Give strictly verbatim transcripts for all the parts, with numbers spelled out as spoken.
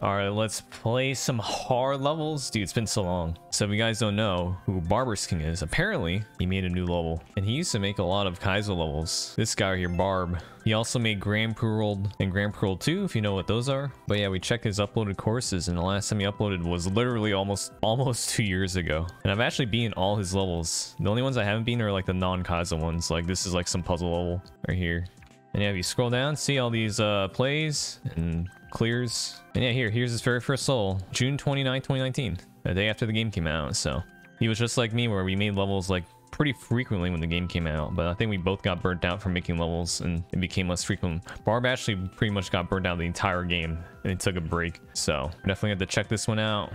All right, let's play some hard levels. Dude, it's been so long. So if you guys don't know who BarbarousKing is, apparently he made a new level. And he used to make a lot of Kaizo levels. This guy right here, Barb. He also made Grand Poo World and Grand Poo World two, if you know what those are. But yeah, we checked his uploaded courses, and the last time he uploaded was literally almost almost two years ago. And I've actually beaten all his levels. The only ones I haven't beaten are like the non-Kaizo ones. Like this is like some puzzle level right here. And yeah, if you scroll down, see all these uh, plays and clears. And yeah, here, here's his very first soul, June twenty-ninth, twenty nineteen, the day after the game came out. So he was just like me, where we made levels like pretty frequently when the game came out. But I think we both got burnt out from making levels, and it became less frequent. Barb actually pretty much got burnt out the entire game, and it took a break. So definitely have to check this one out.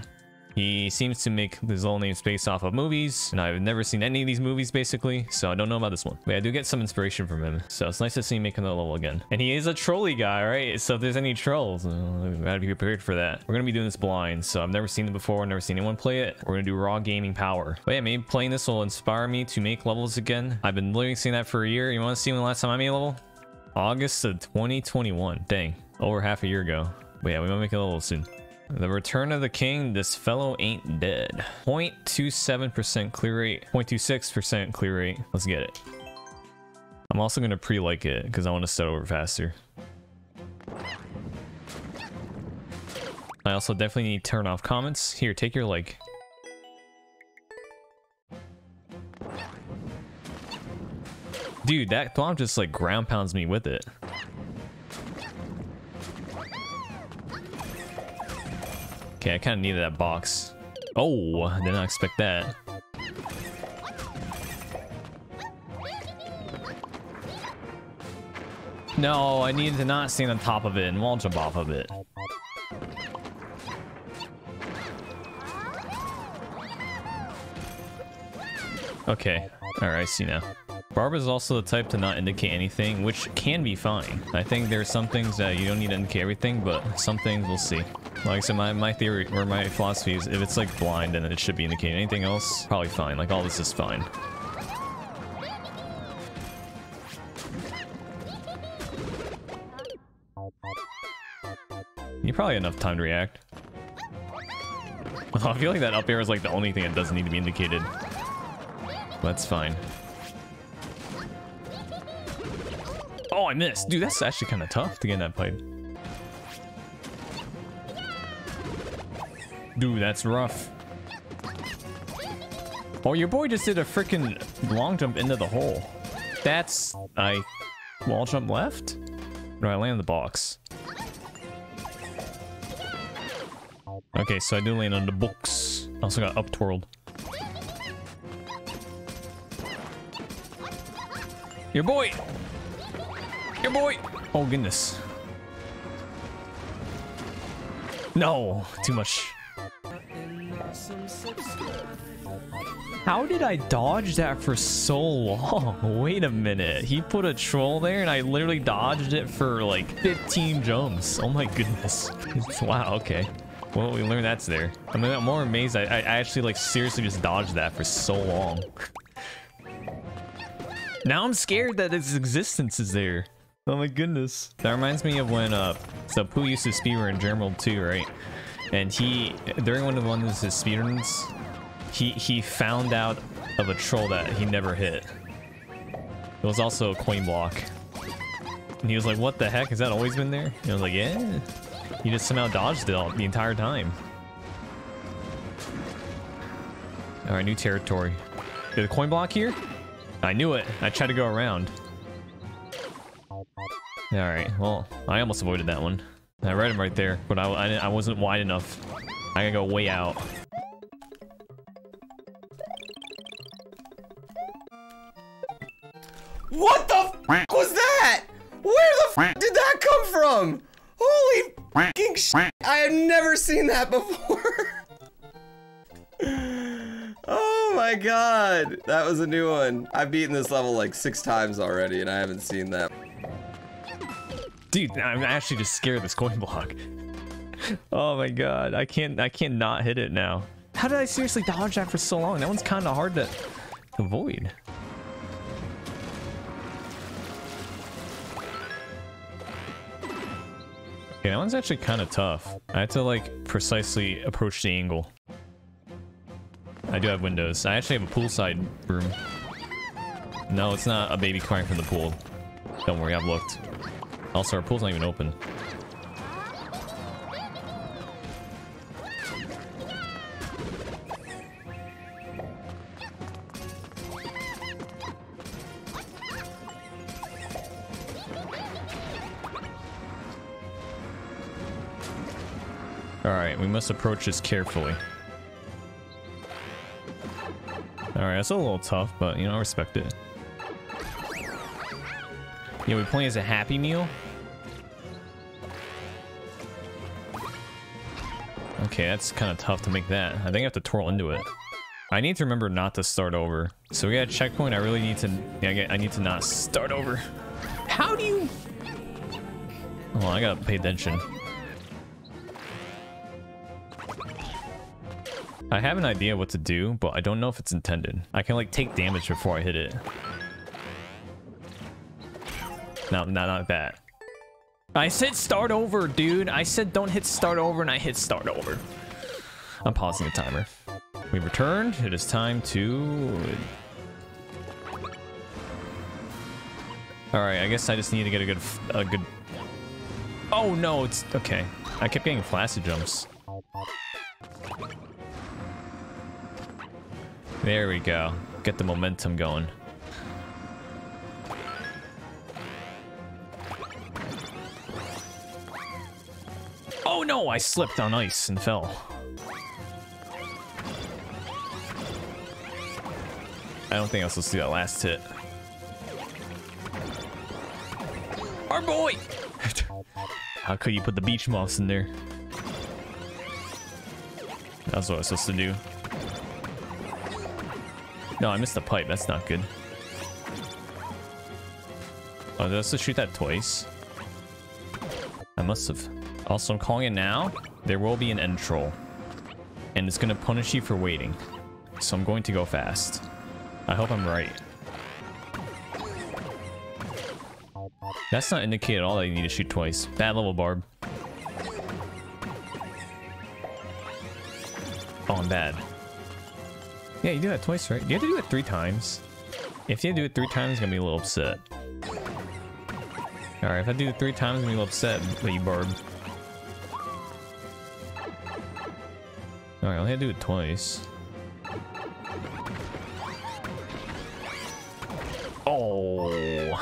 He seems to make his little names based off of movies, and I've never seen any of these movies, basically, so I don't know about this one. But I do get some inspiration from him, so it's nice to see him making that level again. And he is a trolley guy, right? So if there's any trolls, we gotta be prepared for that. We're gonna be doing this blind, so I've never seen it before, I've never seen anyone play it. We're gonna do raw gaming power. But yeah, maybe playing this will inspire me to make levels again. I've been literally seeing that for a year. You wanna see when the last time I made a level? August of twenty twenty-one. Dang, over half a year ago. But yeah, we might make a level soon. The Return of the King, This Fellow Ain't Dead. zero point two seven percent clear rate, zero point two six percent clear rate. Let's get it. I'm also going to pre-like it because I want to start over faster. I also definitely need to turn off comments. Here, take your like. Dude, that thwomp just like ground pounds me with it. Okay, I kind of needed that box. Oh, I did not expect that. No, I needed to not stand on top of it and wall jump off of it. Okay, all right, I see now. Barb is also the type to not indicate anything, which can be fine. I think there are some things that you don't need to indicate everything, but some things we'll see. Like I said, my, my theory or my philosophy is if it's like blind, then it should be indicating. Anything else, probably fine. Like all this is fine. You probably have enough time to react. I feel like that up air is like the only thing that doesn't need to be indicated. That's fine. Oh, I missed. Dude, that's actually kind of tough to get in that pipe. Dude, that's rough. Oh, your boy just did a freaking long jump into the hole. That's... I wall jump left? No, I land on the box. Okay, so I do land on the box. I also got up twirled. Your boy! Your boy! Oh, goodness. No, too much. How did I dodge that for so long? Wait a minute. He put a troll there and I literally dodged it for like fifteen jumps. Oh my goodness. Wow, okay. Well, we learned that's there. I mean, I'm more amazed. I, I actually like seriously just dodged that for so long. Now I'm scared that its existence is there. Oh my goodness. That reminds me of when, uh, so Pooh used to speedrun in Grand Poo World two, right? And he, during one of one of his speedruns, he he found out of a troll that he never hit. It was also a coin block. And he was like, what the heck? Has that always been there? And I was like, yeah. He just somehow dodged it all the entire time. All right, new territory. There's a coin block here? I knew it. I tried to go around. All right, well, I almost avoided that one. I read him right there, but I, I, I wasn't wide enough. I gotta go way out. What the f was that? Where the f did that come from? Holy f***ing shit. I have never seen that before. Oh my god. That was a new one. I've beaten this level like six times already, and I haven't seen that. Dude, I'm actually just scared of this coin block. Oh my god, I can't, I can't not hit it now. How did I seriously dodge that for so long? That one's kind of hard to avoid. Okay, that one's actually kind of tough. I have to like precisely approach the angle. I do have windows. I actually have a poolside room. No, it's not a baby crying from the pool. Don't worry, I've looked. Also, our pool's not even open. Alright, we must approach this carefully. Alright, that's a little tough, but you know, I respect it. Yeah, we play as a Happy Meal? Okay, that's kind of tough to make that. I think I have to twirl into it. I need to remember not to start over. So we got a checkpoint, I really need to... Yeah, I need to not start over. How do you... Well, I gotta pay attention. I have an idea what to do, but I don't know if it's intended. I can like take damage before I hit it. No, no, not that. I said start over, dude. I said don't hit start over, and I hit start over. I'm pausing the timer. We've returned. It is time to... Alright, I guess I just need to get a good... a good... Oh, no, it's... Okay. I kept getting flaccid jumps. There we go. Get the momentum going. Oh no, I slipped on ice and fell. I don't think I was supposed to do that last hit. Our boy! How could you put the beach moss in there? That's what I was supposed to do. No, I missed the pipe. That's not good. Oh, did I still shoot that twice? I must have. Also, I'm calling it now. There will be an end troll. And it's going to punish you for waiting. So I'm going to go fast. I hope I'm right. That's not indicated at all that you need to shoot twice. Bad level, Barb. Oh, I'm bad. Yeah, you do that twice, right? You have to do it three times. If you do it three times, it's gonna be a little upset. Alright, if I do it three times, I'm gonna be a little upset, but you barb. Alright, I only have to do it twice. Oh!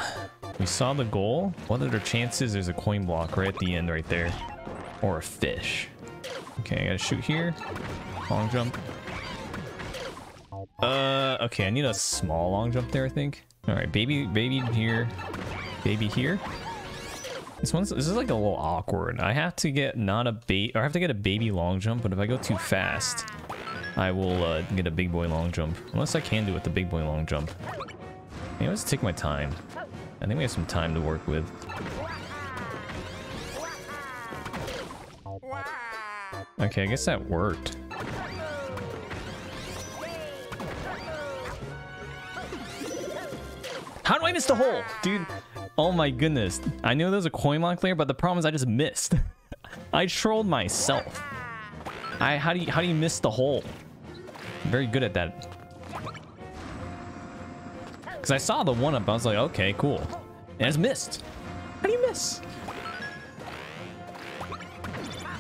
We saw the goal. What are their chances? There's a coin block right at the end right there. Or a fish. Okay, I gotta shoot here. Long jump. Uh, okay, I need a small long jump there, I think. Alright, baby, baby here. Baby here. This one's, this is like a little awkward. I have to get not a ba- or I have to get a baby long jump, but if I go too fast, I will, uh, get a big boy long jump. Unless I can do it with the big boy long jump. Maybe let's take my time. I think we have some time to work with. Okay, I guess that worked. How do I miss the hole? Dude, oh my goodness. I knew there was a coin lock there, but the problem is I just missed. I trolled myself. I how do you how do you miss the hole? I'm very good at that. Cause I saw the one up, I was like, okay, cool. And it's missed. How do you miss?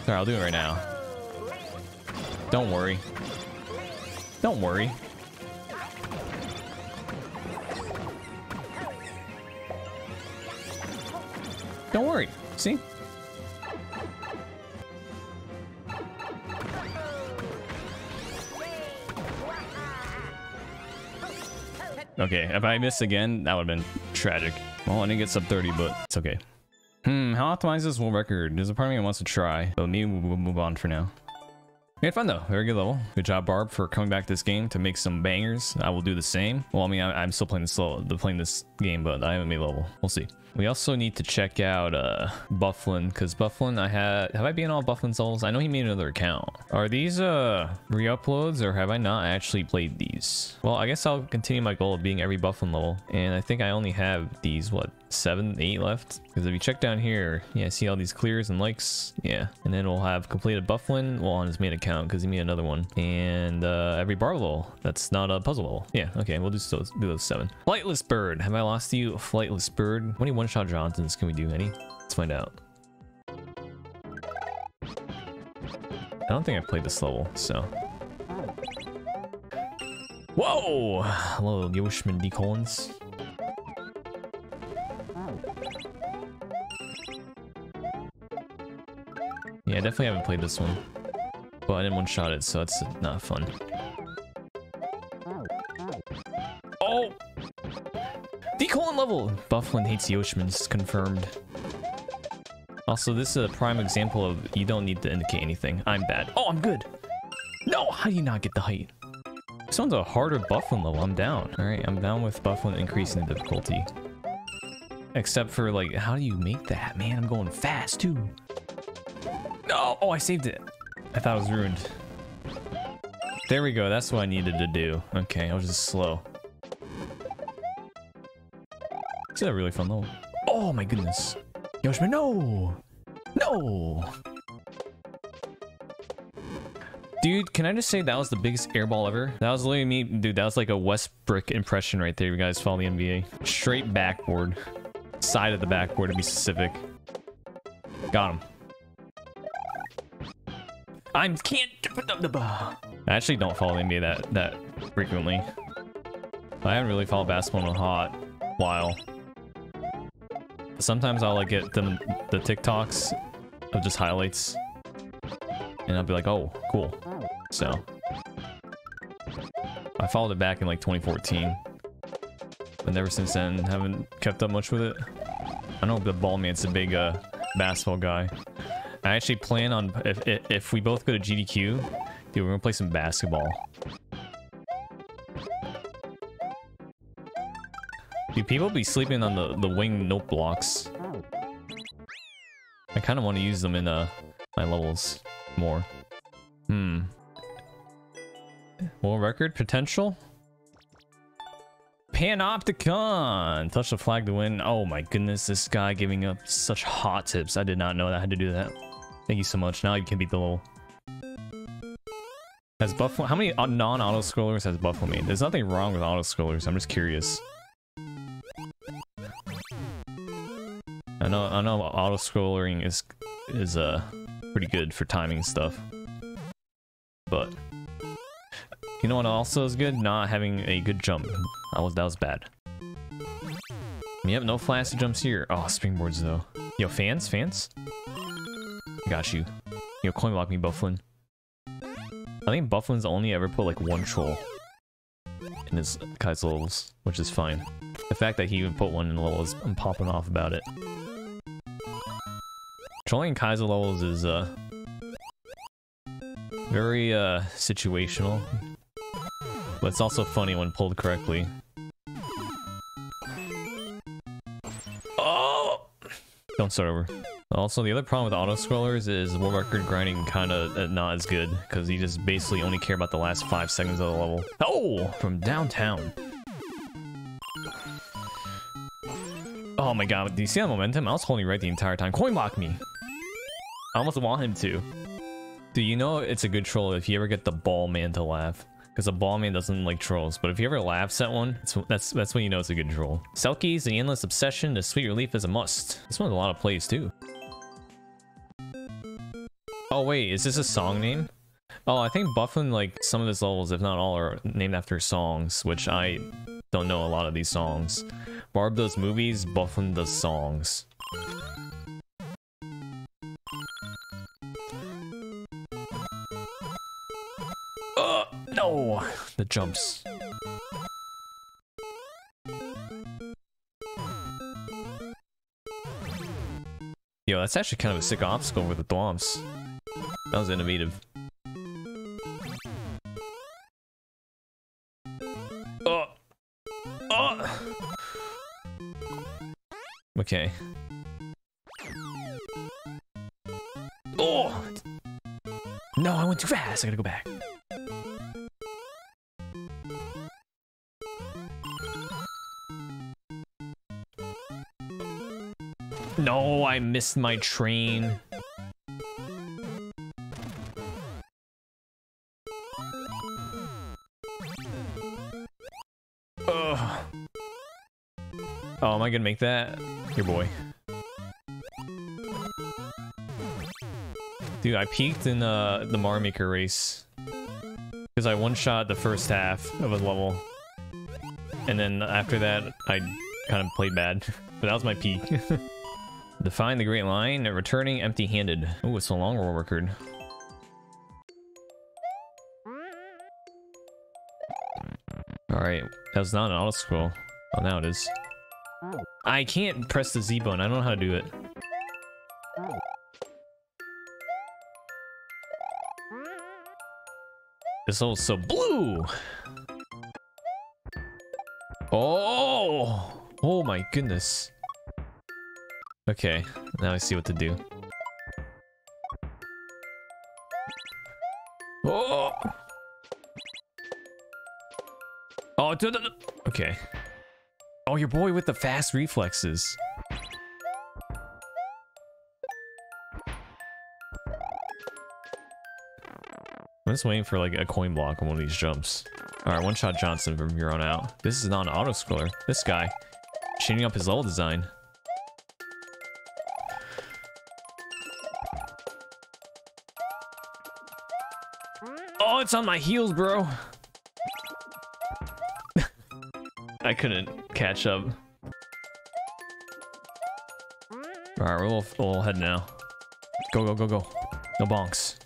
Sorry, I'll do it right now. Don't worry. Don't worry. Don't worry. See? Okay, if I miss again, that would have been tragic. Well, I didn't get sub thirty, but it's okay. Hmm, how optimized this world record? There's a part of me that wants to try, but me, we'll move on for now. We had fun though, very good level. Good job, Barb, for coming back to this game to make some bangers. I will do the same. Well, I mean, I'm still playing this, level, playing this game, but I haven't made level. We'll see. We also need to check out uh, Bufflin, because Bufflin, I had, have I been all Bufflin souls? I know he made another account. Are these uh, re-uploads, or have I not actually played these? Well, I guess I'll continue my goal of being every Bufflin level, and I think I only have these, what, seven, eight left? Because if you check down here, yeah, see all these clears and likes, yeah. And then we'll have completed Bufflin, well, on his main account, because he made another one. And uh, every bar level, that's not a puzzle level. Yeah, okay, we'll just do those seven. Flightless Bird, have I lost you? Flightless Bird, how many one-shot Johnsons can we do, any? Let's find out. I don't think I've played this level, so. Whoa! Hello, Yoshman D. Collins. Yeah, I definitely haven't played this one. But I didn't one-shot it, so it's not fun. Oh! D-Colon level! Bufflin hates Yoshman's, confirmed. Also, this is a prime example of you don't need to indicate anything. I'm bad. Oh, I'm good! No! How do you not get the height? This one's a harder Bufflin level. I'm down. Alright, I'm down with Bufflin increasing the difficulty. Except for, like, how do you make that? Man, I'm going fast, too. No! Oh, I saved it. I thought it was ruined. There we go. That's what I needed to do. Okay, I was just slow. This is a really fun level. Oh my goodness. Yoshman, no! No! Dude, can I just say that was the biggest airball ever? That was literally me. Dude, that was like a Westbrook impression right there. You guys follow the N B A. Straight backboard. Side of the backboard to be specific. Got him. I can't. I actually don't follow the N B A that that frequently. I haven't really followed basketball in a hot while. Sometimes I'll like get them the TikToks of just highlights, and I'll be like, "Oh, cool." So I followed it back in like twenty fourteen, but never since then haven't kept up much with it. I know the ball man's a big uh, basketball guy. I actually plan on, if, if, if we both go to G D Q, dude, we're gonna play some basketball. Dude, people be sleeping on the, the wing note blocks. I kind of want to use them in uh, my levels more. Hmm. World record potential? Panopticon! Touch the flag to win. Oh my goodness, this guy giving up such hot tips. I did not know that I had to do that. Thank you so much. Now you can beat the level. Has Bufflin, how many non-auto scrollers has Bufflin made? There's nothing wrong with auto scrollers. I'm just curious. I know, I know, auto scrolling is is uh pretty good for timing stuff, but you know what also is good? Not having a good jump. I was that was bad. Yep, no flashy jumps here. Oh, springboards though. Yo, fans, fans. Got you. Yo, coin block me, Bufflin. I think Bufflin's only ever put like one troll in his Kaizo levels, which is fine. The fact that he even put one in the levels, I'm popping off about it. Trolling Kaizo levels is uh very uh situational, but it's also funny when pulled correctly. Oh! Don't start over. Also, the other problem with auto scrollers is world record grinding kind of not as good because you just basically only care about the last five seconds of the level. Oh! From downtown. Oh my god! Do you see that momentum? I was holding right the entire time. Coin block me. I almost want him to. Dude, you know it's a good troll if you ever get the ball man to laugh, because the ball man doesn't like trolls. But if you ever laughs at one, it's, that's that's when you know it's a good troll. Selkies, the endless obsession to sweet relief is a must. This one's a lot of plays too. Oh wait, is this a song name? Oh, I think Bufflin, like some of his levels, if not all, are named after songs, which I don't know a lot of these songs. Barb does movies, Bufflin does songs. Uh, no! The jumps. Yo, that's actually kind of a sick obstacle with the thwomps. That was innovative. okay. Oh! No, I went too fast. I gotta go back. No, I missed my train. Ugh. Oh, am I gonna make that? Here, boy. Dude, I peaked in uh, the Mario Maker race because I one-shot the first half of a level, and then after that, I kind of played bad. But that was my peak. Define the Great Line, returning empty-handed. Ooh, it's a long world record. Alright, that was not an auto-scroll. Oh, now it is. I can't press the Z button, I don't know how to do it. This hole's so blue! Oh! Oh my goodness. Okay, now I see what to do. Oh! Oh, duh, duh, duh. Okay. Oh, your boy with the fast reflexes. I'm just waiting for like a coin block on one of these jumps. Alright, one shot Johnson from here on out. This is not an auto scroller. This guy. Changing up his level design. Oh, it's on my heels, bro. I couldn't catch up. Alright, we'll, we'll head now. Go, go, go, go. No bonks.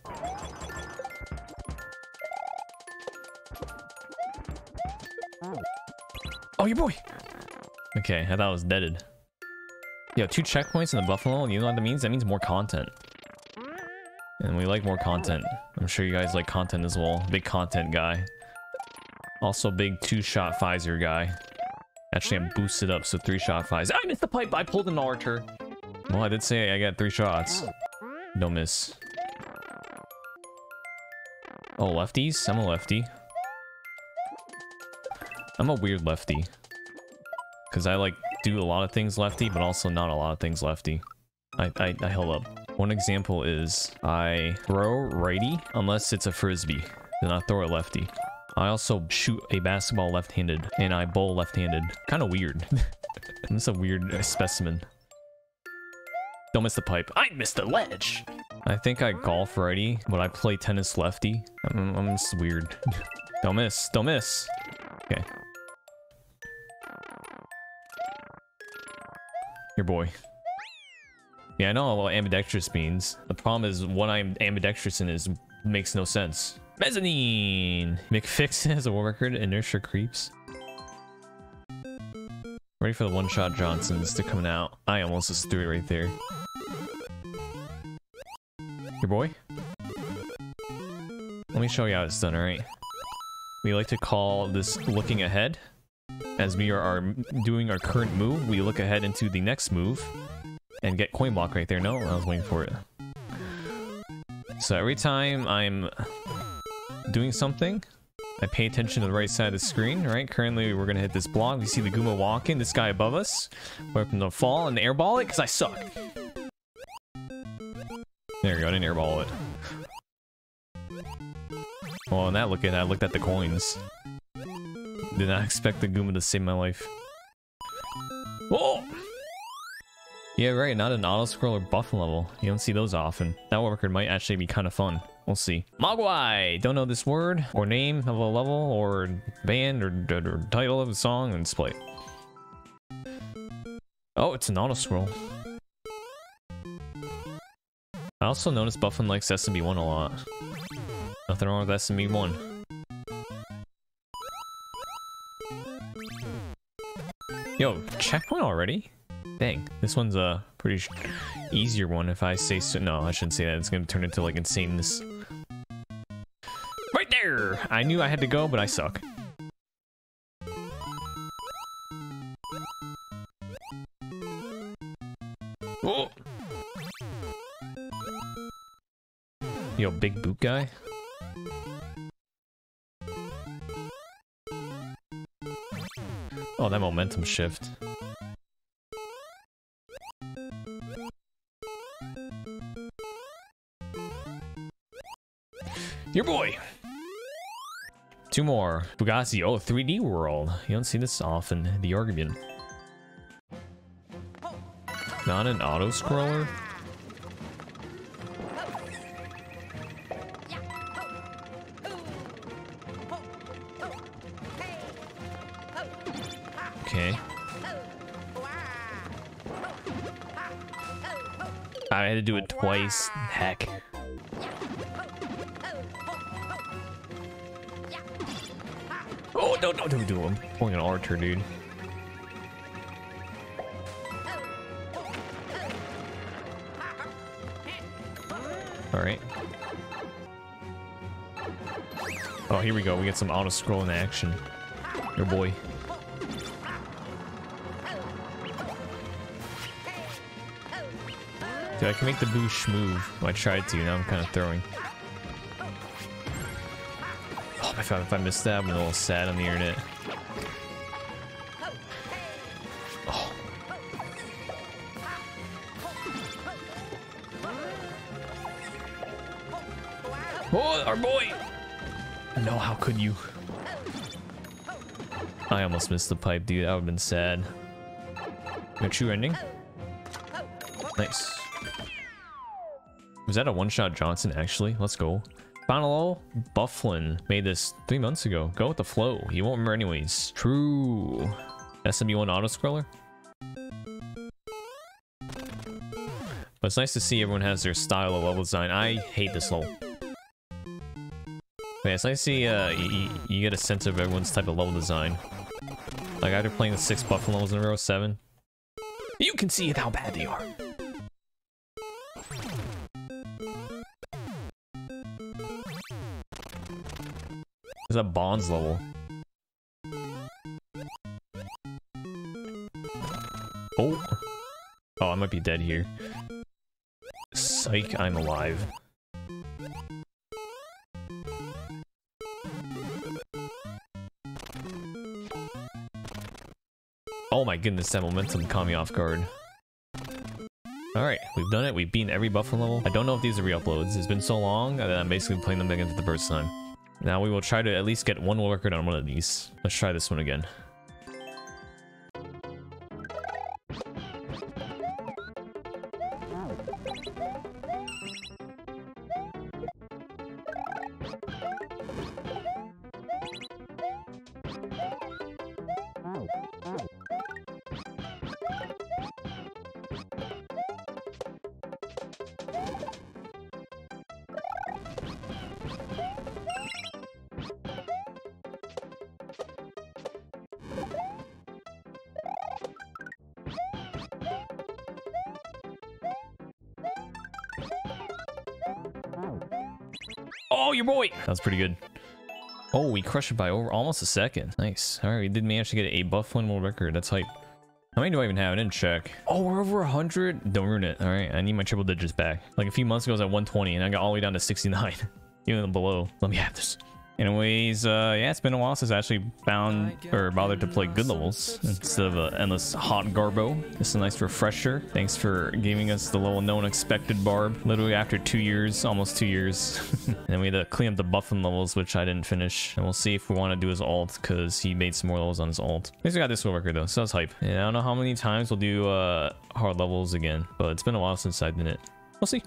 Oh, your boy. Okay, I thought I was deaded. Yo, two checkpoints in the Bufflin. You know what that means? That means more content. And we like more content. I'm sure you guys like content as well. Big content guy. Also big two-shot Pfizer guy. Actually, I'm boosted up, so three-shot Pfizer. I missed the pipe! I pulled an altar. Well, I did say I got three shots. No miss. Oh, lefties? I'm a lefty. I'm a weird lefty. Because I, like, do a lot of things lefty, but also not a lot of things lefty. I, I, I held up. One example is I throw righty unless it's a frisbee. Then I throw it lefty. I also shoot a basketball left-handed, and I bowl left-handed. Kind of weird. I'm just a weird specimen. Don't miss the pipe. I missed the ledge! I think I golf righty, but I play tennis lefty. I'm, I'm just weird. Don't miss. Don't miss. Okay. Your boy. Yeah, I know what ambidextrous means. The problem is what I'm ambidextrous in is makes no sense. Mezzanine! McFix has a world record, inertia creeps. Ready for the one-shot Johnsons to come out. I almost just threw it right there. Your boy? Let me show you how it's done, alright? We like to call this looking ahead. As we are our, doing our current move, we look ahead into the next move. And get coin block right there. No, I was waiting for it. So every time I'm doing something, I pay attention to the right side of the screen, right? Currently, we're gonna hit this block. We see the Goomba walking, this guy above us. We're gonna fall and airball it, because I suck. There we go, I didn't airball it. Well, in that look at I looked at the coins. Did not expect the Goomba to save my life. Oh! Yeah, right, not an auto-scroller Bufflin level. You don't see those often. That world record might actually be kind of fun. We'll see. Mogwai! Don't know this word, or name of a level, or band, or, or, or title of a song, and display. Oh, it's an auto-scroll. I also noticed Bufflin likes S M B one a lot. Nothing wrong with S M B one. Yo, checkpoint already? Dang, this one's a pretty sh easier one if I say so. No, I shouldn't say that. It's gonna turn into like insaneness. Right there! I knew I had to go, but I suck. Yo, big boot guy. Oh, that momentum shift. Your boy! Two more. Fugazi. Oh, three D World. You don't see this often. The Yorgibian. Not an auto-scroller? Okay. I had to do it twice. Heck. Oh, no, no, don't do him. Pulling an archer, dude. Alright. Oh, here we go. We get some auto-scrolling action. Your boy. Dude, I can make the boosh move. Well, I tried to. Now I'm kind of throwing. Oh, if I, if I missed that, I'm a little sad on the internet. Oh. Oh, our boy! No, how could you? I almost missed the pipe, dude. That would've been sad. No true ending. Nice. Was that a one-shot Johnson, actually? Let's go. Final Bufflin made this three months ago. Go with the flow. You won't remember anyways. True. S M B one auto-scroller. But it's nice to see everyone has their style of level design. I hate this level. But yeah, it's nice to see uh, you, you get a sense of everyone's type of level design. Like after playing the six Bufflin levels in a row, seven. You can see how bad they are. Is that Bond's level? Oh. Oh, I might be dead here. Psych, I'm alive. Oh my goodness, that momentum caught me off guard. Alright, we've done it. We've beaten every Bufflin level. I don't know if these are re-uploads. It's been so long that I'm basically playing them again for the first time. Now we will try to at least get one world record on one of these. Let's try this one again. Oh, your boy! That was pretty good. Oh, we crushed it by over almost a second. Nice. Alright, we did manage to get a Bufflin world record. That's hype. How many do I even have? I didn't check. Oh, we're over one hundred? Don't ruin it. Alright, I need my triple digits back. Like a few months ago, I was at one twenty, and I got all the way down to sixty-nine. Even below. Let me have this. Anyways, uh, yeah, it's been a while since I actually found or bothered to play good levels instead of an endless hot garbo. This is a nice refresher. Thanks for giving us the level no one expected, Barb. Literally after two years, almost two years. And then we had to clean up the Bufflin levels, which I didn't finish. And we'll see if we want to do his alt, because he made some more levels on his alt. At least we got this world record, though, so that's hype. And I don't know how many times we'll do uh, hard levels again, but it's been a while since I did it. We'll see.